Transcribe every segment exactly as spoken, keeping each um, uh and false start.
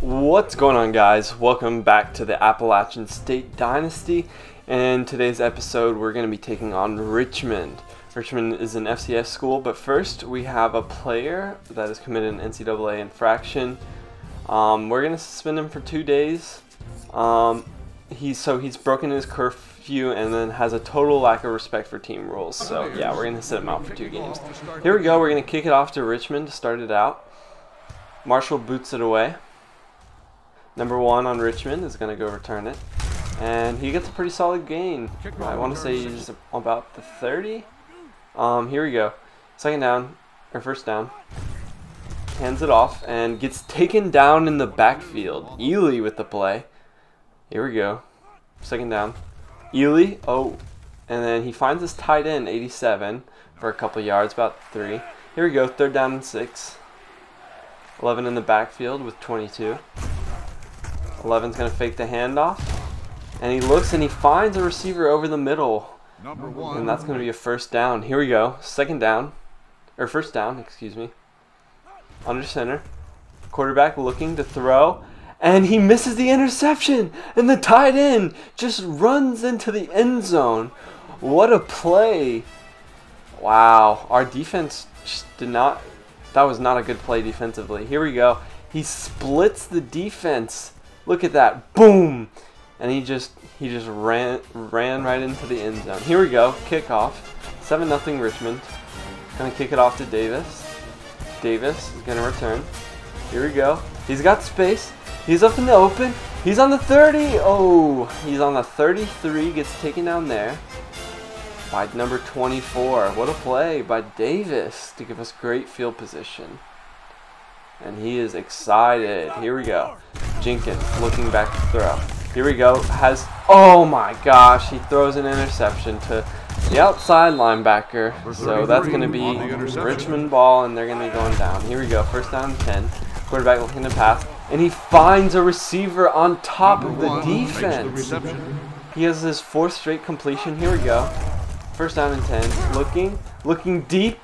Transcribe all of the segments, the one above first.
What's going on, guys? Welcome back to the Appalachian State Dynasty, and in today's episode we're going to be taking on Richmond. Richmond is an F C S school, but first we have a player that has committed an N C double A infraction. Um, we're going to suspend him for two days. Um, he's, so he's broken his curfew and then has a total lack of respect for team rules. So yeah, we're going to sit him out for two games. Here we go. We're going to kick it off to Richmond to start it out. Marshall boots it away. Number one on Richmond is going to go return it, and he gets a pretty solid gain. I want to say he's about the thirty. Um, here we go. Second down, or first down. Hands it off and gets taken down in the backfield. Ely with the play. Here we go. Second down. Ely, oh, and then he finds his tight end, eighty-seven, for a couple yards, about three. Here we go, third down and six. eleven in the backfield with twenty-two. eleven's going to fake the handoff, and he looks and he finds a receiver over the middle, and that's going to be a first down. Here we go, second down, or first down, excuse me. Under center, quarterback looking to throw, and he misses the interception, and the tight end just runs into the end zone. What a play. Wow, our defense just did not, that was not a good play defensively. Here we go, he splits the defense. Look at that, boom! And he just he just ran ran right into the end zone. Here we go, kickoff, seven nothing Richmond. Gonna kick it off to Davis. Davis is gonna return. Here we go. He's got space. He's up in the open. He's on the thirty. Oh, he's on the thirty-three. Gets taken down there by number twenty-four. What a play by Davis to give us great field position. And he is excited. Here we go. Jenkins looking back to throw. Here we go. Has, oh my gosh, he throws an interception to the outside linebacker. So that's going to be Richmond ball, and they're going to be going down. Here we go. First down and ten. Quarterback looking to pass, and he finds a receiver on top of the defense. He has his fourth straight completion. Here we go. First down and ten. Looking, looking deep,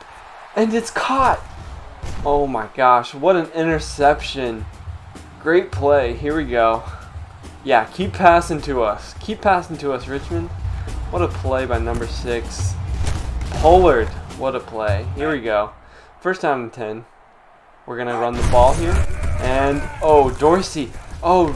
and it's caught. Oh my gosh, what an interception. Great play. Here we go. Yeah, keep passing to us. Keep passing to us, Richmond. What a play by number six. Pollard, what a play. Here we go. First down and ten. We're going to run the ball here. And, oh, Dorsey. Oh,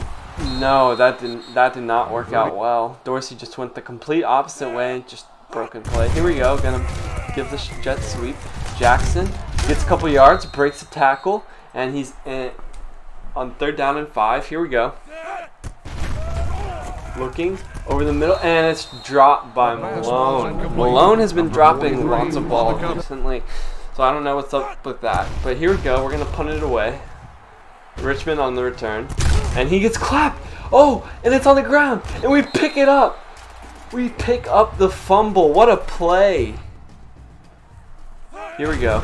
no, that, didn't, that did not work out well. Dorsey just went the complete opposite way. Just broken play. Here we go. Going to give the jet sweep. Jackson gets a couple yards, breaks a tackle, and he's in, on third down and five. Here we go. Looking over the middle, and it's dropped by Malone. Malone has been dropping lots of balls recently, so I don't know what's up with that. But here we go. We're going to punt it away. Richmond on the return, and he gets clapped. Oh, and it's on the ground, and we pick it up. We pick up the fumble. What a play. Here we go.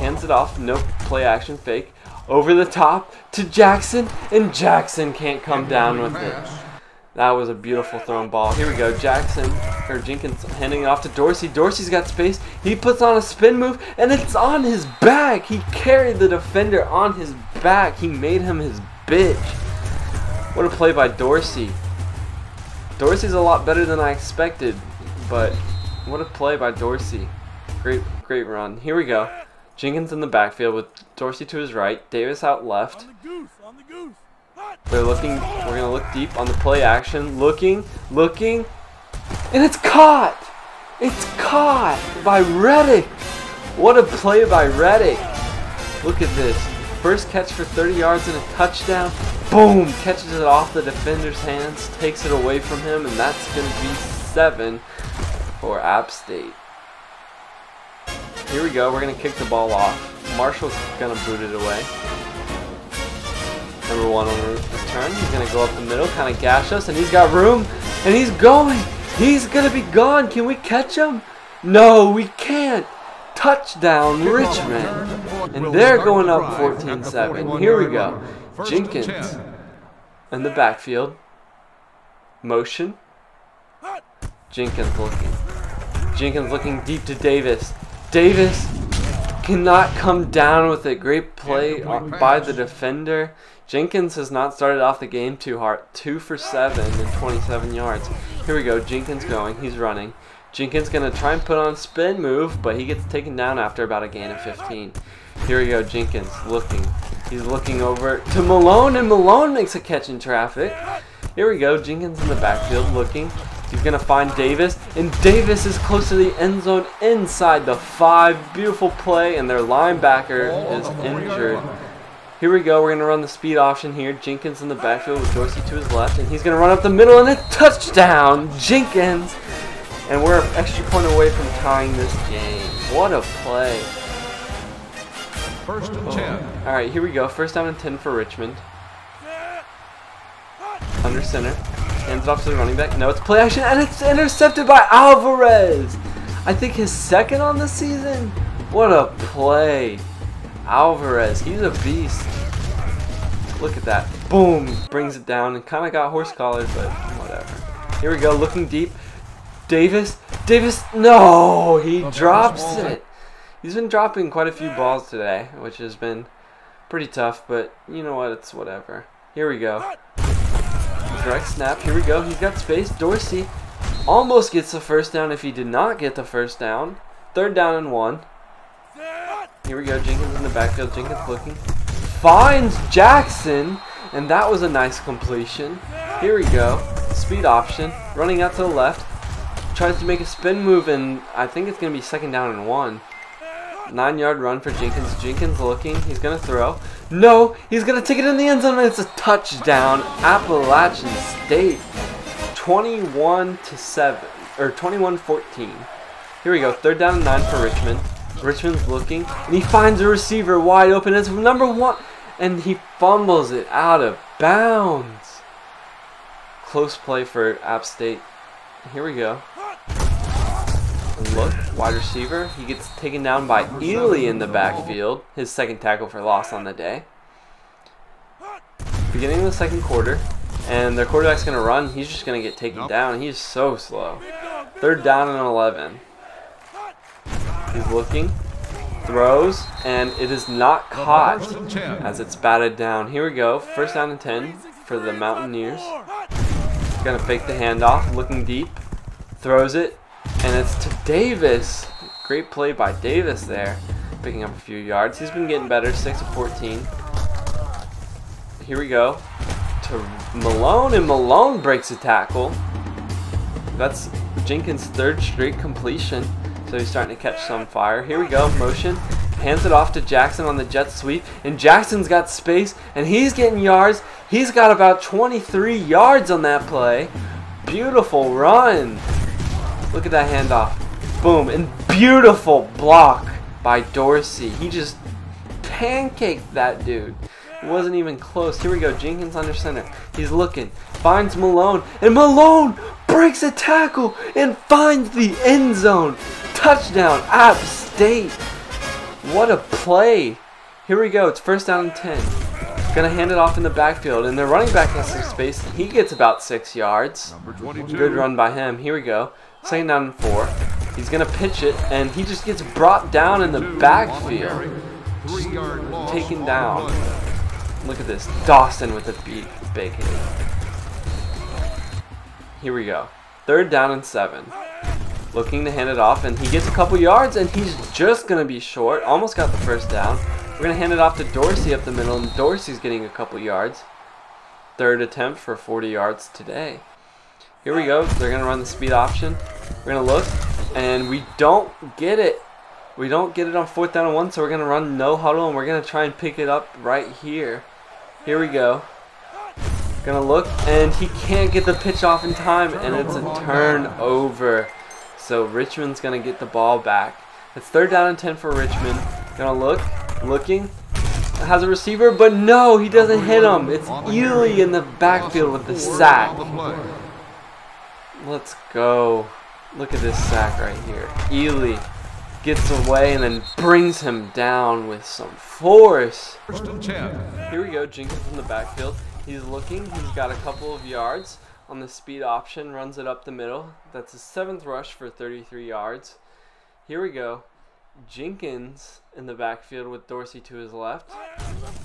Hands it off. Nope. Play action fake. Over the top to Jackson, and Jackson can't come down with it. That was a beautiful thrown ball. Here we go. Jackson, or Jenkins, handing it off to Dorsey. Dorsey's got space. He puts on a spin move, and it's on his back. He carried the defender on his back. He made him his bitch. What a play by Dorsey. Dorsey's a lot better than I expected, but what a play by Dorsey. Great, great run. Here we go. Jenkins in the backfield with Dorsey to his right, Davis out left. On the goose, on the goose. We're looking, we're gonna look deep on the play action, looking, looking, and it's caught! It's caught by Reddick! What a play by Reddick! Look at this. First catch for thirty yards and a touchdown. Boom! Catches it off the defender's hands, takes it away from him, and that's gonna be seven for App State. Here we go, we're going to kick the ball off. Marshall's going to boot it away. Number one on the return. He's going to go up the middle, kind of gash us, and he's got room. And he's going. He's going to be gone. Can we catch him? No, we can't. Touchdown, Richmond. And they're going up fourteen seven. Here we go. Jenkins in the backfield. Motion. Jenkins looking. Jenkins looking deep to Davis. Davis cannot come down with it. Great play by the defender. Jenkins has not started off the game too hard. two for seven and twenty-seven yards. Here we go. Jenkins going. He's running. Jenkins going to try and put on a spin move, but he gets taken down after about a gain of fifteen. Here we go. Jenkins looking. He's looking over to Malone, and Malone makes a catch in traffic. Here we go. Jenkins in the backfield looking. He's going to find Davis, and Davis is close to the end zone inside the five. Beautiful play, and their linebacker is injured. Here we go, we're going to run the speed option here. Jenkins in the backfield with Dorsey to his left, and he's going to run up the middle and a touchdown, Jenkins! And we're an extra point away from tying this game. What a play. First and ten. Alright, here we go, first down and ten for Richmond. Under center, hands it off to the running back. No, it's play action, and it's intercepted by Alvarez! I think his second on the season? What a play. Alvarez, he's a beast. Look at that. Boom! Brings it down and kind of got horse-collared, but whatever. Here we go, looking deep. Davis. Davis. No! He drops it. He's been dropping quite a few balls today, which has been pretty tough, but you know what? It's whatever. Here we go. Direct snap. Here we go. He's got space. Dorsey almost gets the first down if he did not get the first down. Third down and one. Here we go, Jenkins in the backfield, Jenkins looking. Finds Jackson, and that was a nice completion. Here we go, speed option, running out to the left. Tries to make a spin move, and I think it's going to be second down and one. Nine-yard run for Jenkins, Jenkins looking, he's going to throw. No, he's going to take it in the end zone, and it's a touchdown. Appalachian State, twenty-one to seven, or twenty-one fourteen. Here we go, third down and nine for Richmond. Richmond's looking, and he finds a receiver wide open. It's number one, and he fumbles it out of bounds. Close play for App State. Here we go. Look, wide receiver. He gets taken down by Ely in the backfield. His second tackle for loss on the day. Beginning of the second quarter, and their quarterback's going to run. He's just going to get taken down. He's so slow. Third down and eleven. He's looking, throws, and it is not caught as it's batted down. Here we go, first down and ten for the Mountaineers. Gonna fake the handoff, looking deep, throws it, and it's to Davis. Great play by Davis there, picking up a few yards. He's been getting better, six of fourteen. Here we go, to Malone, and Malone breaks a tackle. That's Jenkins' third straight completion. So he's starting to catch some fire. Here we go, motion. Hands it off to Jackson on the jet sweep. And Jackson's got space, and he's getting yards. He's got about twenty-three yards on that play. Beautiful run. Look at that handoff. Boom, and beautiful block by Dorsey. He just pancaked that dude. It wasn't even close. Here we go, Jenkins under center. He's looking, finds Malone, and Malone breaks a tackle and finds the end zone. Touchdown, App State. What a play. Here we go. It's first down and ten. Gonna hand it off in the backfield, and their running back has some space. He gets about six yards. Good run by him. Here we go. Second down and four. He's gonna pitch it, and he just gets brought down in the backfield. Just taken down. Look at this. Dawson with a beat. Bacon. Here we go. Third down and seven. Looking to hand it off, and he gets a couple yards, and he's just going to be short. Almost got the first down. We're going to hand it off to Dorsey up the middle, and Dorsey's getting a couple yards. Third attempt for forty yards today. Here we go. They're going to run the speed option. We're going to look, and we don't get it. We don't get it on fourth down and one, so we're going to run no huddle, and we're going to try and pick it up right here. Here we go. Going to look, and he can't get the pitch off in time, and it's a turnover. So Richmond's going to get the ball back. It's third down and ten for Richmond. Going to look. Looking. Has a receiver, but no, he doesn't hit him. It's Ely in the backfield with the sack. Let's go. Look at this sack right here. Ely gets away and then brings him down with some force. Here we go. Jenkins in the backfield. He's looking. He's got a couple of yards. On the speed option, runs it up the middle. That's his seventh rush for thirty-three yards. Here we go. Jenkins in the backfield with Dorsey to his left,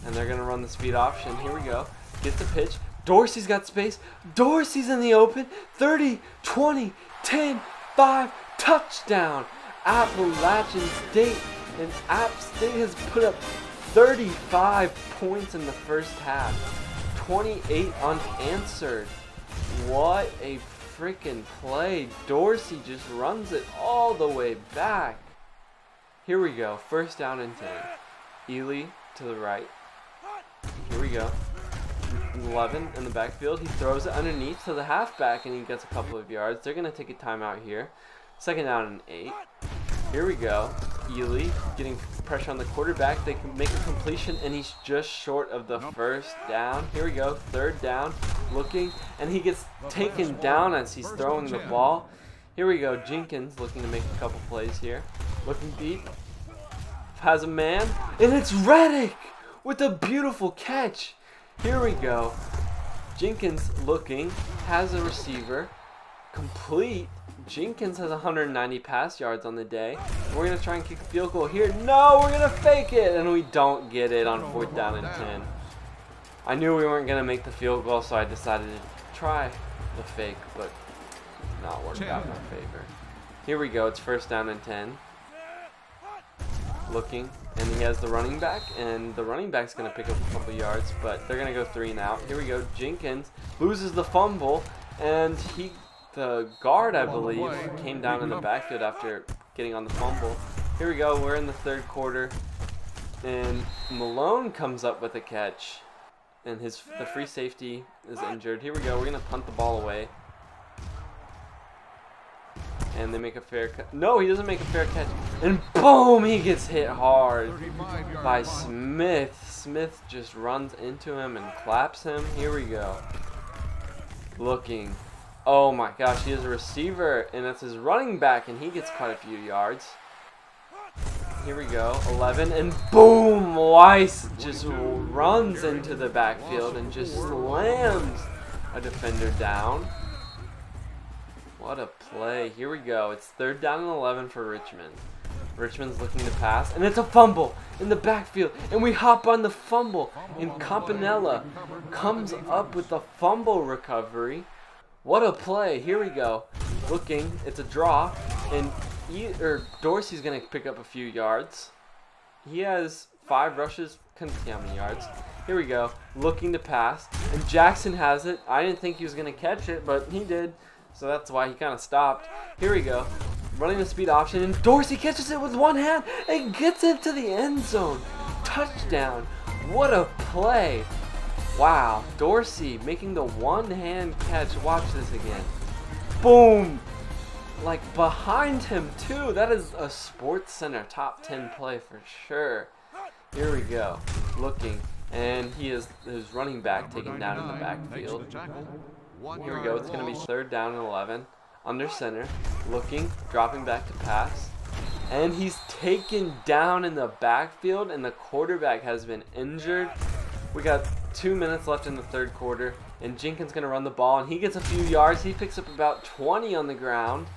and they're gonna run the speed option. Here we go. Get the pitch. Dorsey's got space. Dorsey's in the open. thirty, twenty, ten, five, touchdown. Appalachian State, and App State has put up thirty-five points in the first half. twenty-eight unanswered. What a freaking play. Dorsey just runs it all the way back. Here we go. First down and ten. Ely to the right. Here we go. eleven in the backfield. He throws it underneath to the halfback, and he gets a couple of yards. They're going to take a timeout here. Second down and eight. Here we go. Ely getting pressure on the quarterback. They can make a completion, and he's just short of the first down. Here we go. Third down. Looking, and he gets taken down as he's throwing the ball. Here we go. Jenkins looking to make a couple plays here. Looking deep. Has a man. And it's Reddick with a beautiful catch. Here we go. Jenkins looking. Has a receiver. Complete. Jenkins has one hundred ninety pass yards on the day. We're going to try and kick a field goal here. No, we're going to fake it. And we don't get it on fourth down and ten. I knew we weren't going to make the field goal, so I decided to try the fake, but it's not worked out in my favor. Here we go. It's first down and ten. Looking, and he has the running back, and the running back's going to pick up a couple yards, but they're going to go three and out. Here we go. Jenkins loses the fumble, and he, the guard, I believe, came down in the backfield after getting on the fumble. Here we go. We're in the third quarter, and Malone comes up with a catch, and his the free safety is injured. Here we go. We're going to punt the ball away. And they make a fair catch. No, he doesn't make a fair catch. And boom, he gets hit hard by Smith. Smith just runs into him and claps him. Here we go. Looking. Oh my gosh, he has a receiver. And that's his running back. And he gets quite a few yards. Here we go. eleven. And boom, Weiss just runs into the backfield and just slams a defender down. What a play. Here we go. It's third down and eleven for Richmond. Richmond's looking to pass, and it's a fumble in the backfield, and we hop on the fumble, and Campanella comes up with a fumble recovery. What a play. Here we go. Looking. It's a draw, and e or Dorsey's going to pick up a few yards. He has five rushes. Couldn't see how many yards. Here we go. Looking to pass, and Jackson has it. I didn't think he was going to catch it, but he did. So that's why he kind of stopped. Here we go. Running the speed option. And Dorsey catches it with one hand and gets it to the end zone. Touchdown. What a play. Wow. Dorsey making the one-hand catch. Watch this again. Boom. Like behind him too. That is a Sports Center top ten play for sure. Here we go. Looking. And he is his running back taken down in the backfield. Here we go. It's going to be third down and eleven. Under center. Looking. Dropping back to pass. And he's taken down in the backfield. And the quarterback has been injured. We got two minutes left in the third quarter. And Jenkins going to run the ball. And he gets a few yards. He picks up about twenty on the ground.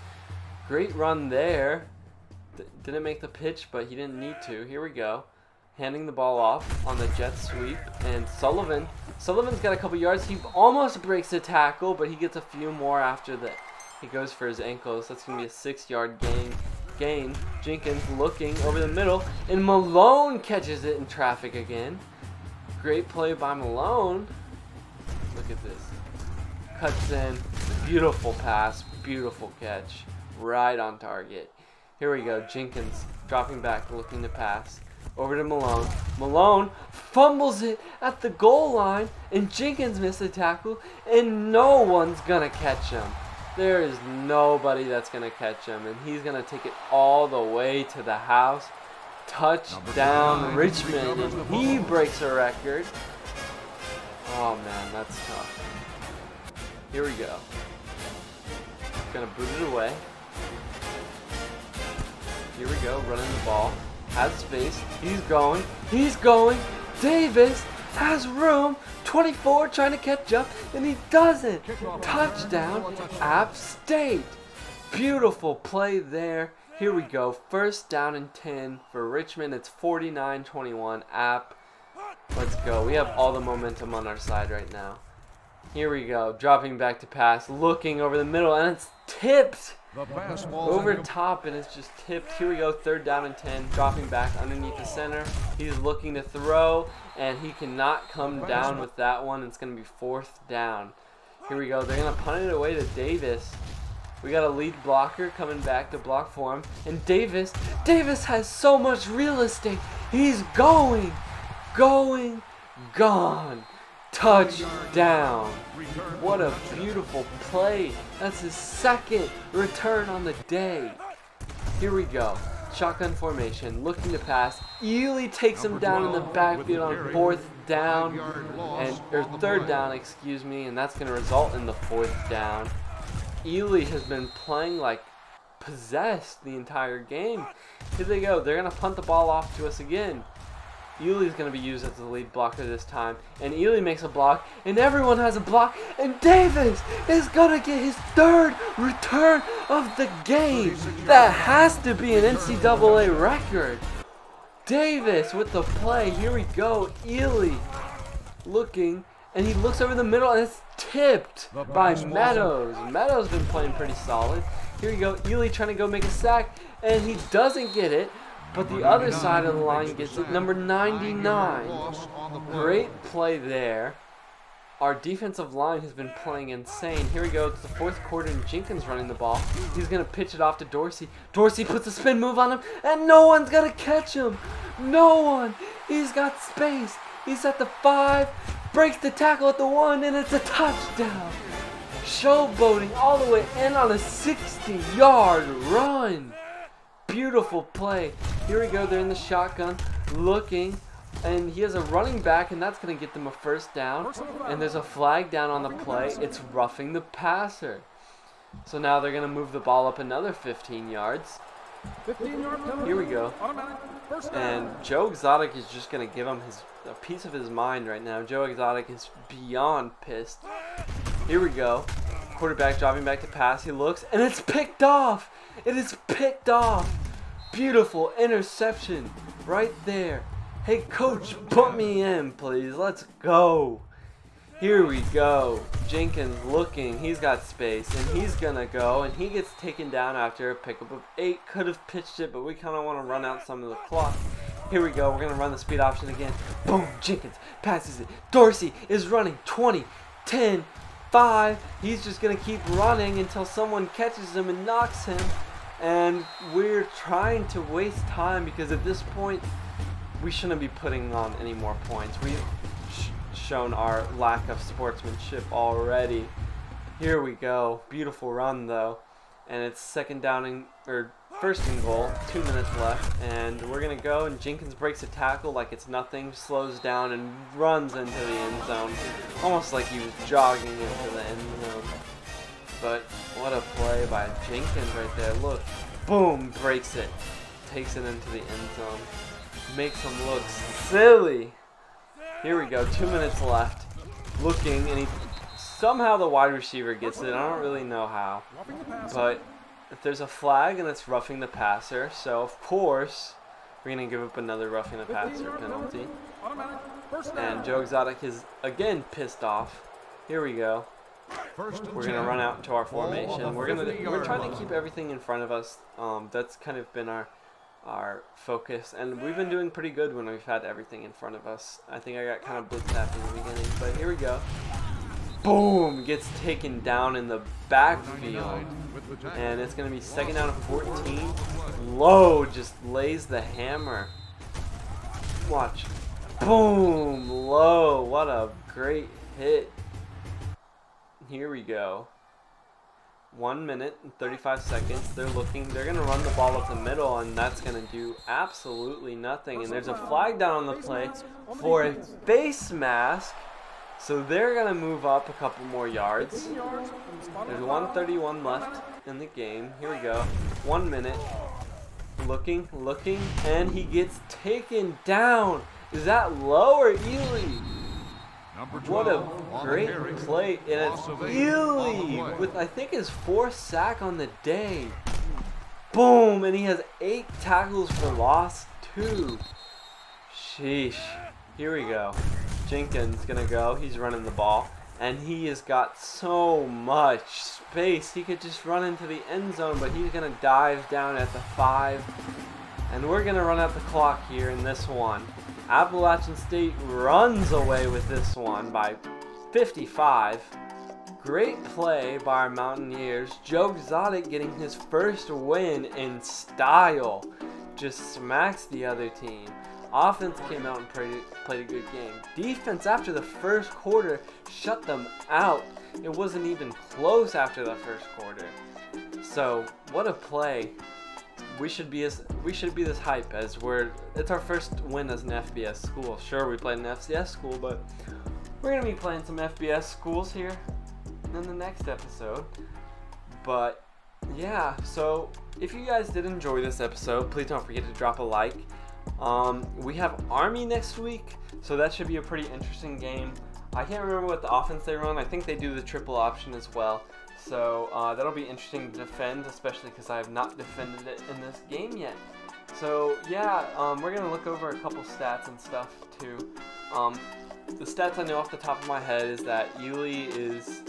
Great run there. D- didn't make the pitch, but he didn't need to. Here we go. Handing the ball off on the jet sweep. And Sullivan. Sullivan's got a couple yards. He almost breaks a tackle, but he gets a few more after that. He goes for his ankles. That's going to be a six-yard gain. Gain. Jenkins looking over the middle. And Malone catches it in traffic again. Great play by Malone. Look at this. Cuts in. Beautiful pass. Beautiful catch. Right on target. Here we go. Jenkins dropping back, looking to pass. Over to Malone. Malone fumbles it at the goal line, and Jenkins missed the tackle, and no one's gonna catch him. There is nobody that's gonna catch him, and he's gonna take it all the way to the house. Touchdown Richmond, and he breaks a record. Oh man, that's tough. Here we go. Gonna boot it away. Here we go, running the ball. Has space. He's going. He's going. Davis has room. twenty-four trying to catch up, and he doesn't. Touchdown, App State. Beautiful play there. Here we go. First down and ten for Richmond. It's forty-nine twenty-one. App. Let's go. We have all the momentum on our side right now. Here we go. Dropping back to pass. Looking over the middle. And it's tipped. Over top. And it's just tipped. Here we go. Third down and ten. Dropping back underneath the center. He's looking to throw. And he cannot come down with that one. It's going to be fourth down. Here we go. They're going to punt it away to Davis. We got a lead blocker coming back to block for him. And Davis, Davis has so much real estate. He's going, going, gone. Touchdown. What a beautiful play. That's his second return on the day. Here we go. Shotgun formation, looking to pass. Ely takes him down in the backfield on fourth down, and or third down, excuse me, and that's going to result in the fourth down. Ely has been playing like possessed the entire game. Here they go. They're going to punt the ball off to us again. Ely's going to be used as the lead blocker this time, and Ely makes a block, and everyone has a block, and Davis is going to get his third return of the game. That has to be an N C double A record. Davis with the play. Here we go. Ely looking, and he looks over the middle, and it's tipped by Meadows. Meadows been playing pretty solid. Here we go. Ely trying to go make a sack, and he doesn't get it. But the other side of the line gets it. Number ninety-nine. Great play there. Our defensive line has been playing insane. Here we go. It's the fourth quarter, and Jenkins running the ball. He's going to pitch it off to Dorsey. Dorsey puts a spin move on him, and no one's going to catch him. No one. He's got space. He's at the five. Breaks the tackle at the one, and it's a touchdown. Showboating all the way in on a sixty-yard run. Beautiful play. Here we go. They're in the shotgun looking, and he has a running back, and that's going to get them a first down. And there's a flag down on the play. It's roughing the passer. So now they're going to move the ball up another fifteen yards. Here we go. And Joe Exotic is just going to give him his a piece of his mind right now. Joe Exotic is beyond pissed. Here we go. Quarterback dropping back to pass. He looks, and it's picked off. It is picked off. Beautiful interception right there. Hey, coach, put me in, please. Let's go. Here we go. Jenkins looking. He's got space, and he's going to go, and he gets taken down after a pickup of eight. Could have pitched it, but we kind of want to run out some of the clock. Here we go. We're going to run the speed option again. Boom. Jenkins passes it. Dorsey is running. twenty, ten, five. He's just going to keep running until someone catches him and knocks him. And we're trying to waste time because at this point, we shouldn't be putting on any more points. We've sh shown our lack of sportsmanship already. Here we go. Beautiful run, though. And it's second down and, or first and goal. Two minutes left. And we're going to go, and Jenkins breaks a tackle like it's nothing. Slows down and runs into the end zone. Almost like he was jogging into the end zone. But what a play by Jenkins right there. Look. Boom. Breaks it. Takes it into the end zone. Makes him look silly. Here we go. Two minutes left. Looking. And he somehow the wide receiver gets it. I don't really know how. But if there's a flag, and it's roughing the passer. So, of course, we're going to give up another roughing the passer penalty. And Joe Exotic is, again, pissed off. Here we go. We're going to run out to our formation. We're going to we're trying to keep everything in front of us. Um, that's kind of been our, our focus. And we've been doing pretty good when we've had everything in front of us. I think I got kind of blitzed after the beginning. But here we go. Boom! Gets taken down in the backfield. And it's going to be second down of fourteen. Low just lays the hammer. Watch. Boom! Low. What a great hit. Here we go. One minute and thirty-five seconds. They're looking. They're going to run the ball up the middle, and that's going to do absolutely nothing. And there's a flag down on the play for a face mask. So they're going to move up a couple more yards. There's one thirty-one left in the game. Here we go. One minute. Looking, looking, and he gets taken down. Is that Low or Ely? What a great play. And it's Ely with, I think, his fourth sack on the day. Boom, and he has eight tackles for loss, two. Sheesh. Here we go. Jenkins gonna go. He's running the ball, and he has got so much space. He could just run into the end zone, but he's gonna dive down at the five. And we're gonna run out the clock here in this one. Appalachian State runs away with this one by fifty-five. Great play by our Mountaineers. Joe Exotic getting his first win in style. Just smacks the other team. Offense came out and played, played a good game. Defense after the first quarter shut them out. It wasn't even close after the first quarter. So what a play. We should be as we should be this hype as we're. It's our first win as an F B S school. Sure, we played an F C S school, but we're gonna be playing some F B S schools here in the next episode. But yeah, so if you guys did enjoy this episode, please don't forget to drop a like. Um, we have Army next week, so that should be a pretty interesting game. I can't remember what the offense they run. I think they do the triple option as well. So uh, that'll be interesting to defend, especially because I have not defended it in this game yet. So yeah, um, we're going to look over a couple stats and stuff too. Um, the stats I know off the top of my head is that Uli is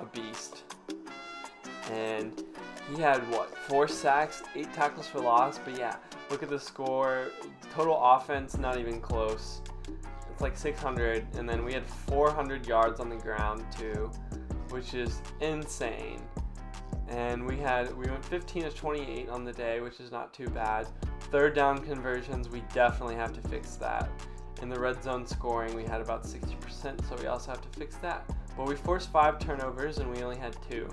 a beast. And he had, what, four sacks, eight tackles for loss. But yeah, look at the score. Total offense, not even close. It's like six hundred. And then we had four hundred yards on the ground too, which is insane. And we had we went fifteen of twenty-eight on the day, which is not too bad. Third down conversions, we definitely have to fix that. In the red zone scoring, we had about sixty percent, so we also have to fix that. But we forced five turnovers and we only had two,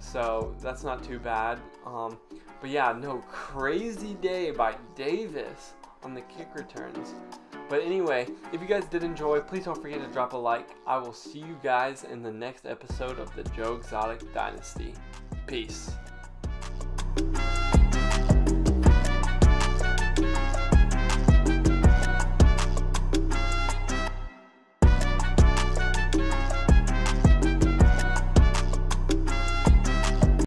so that's not too bad. Um, but yeah, no, crazy day by Davis on the kick returns. But anyway, if you guys did enjoy, please don't forget to drop a like. I will see you guys in the next episode of the Joe Exotic Dynasty. Peace.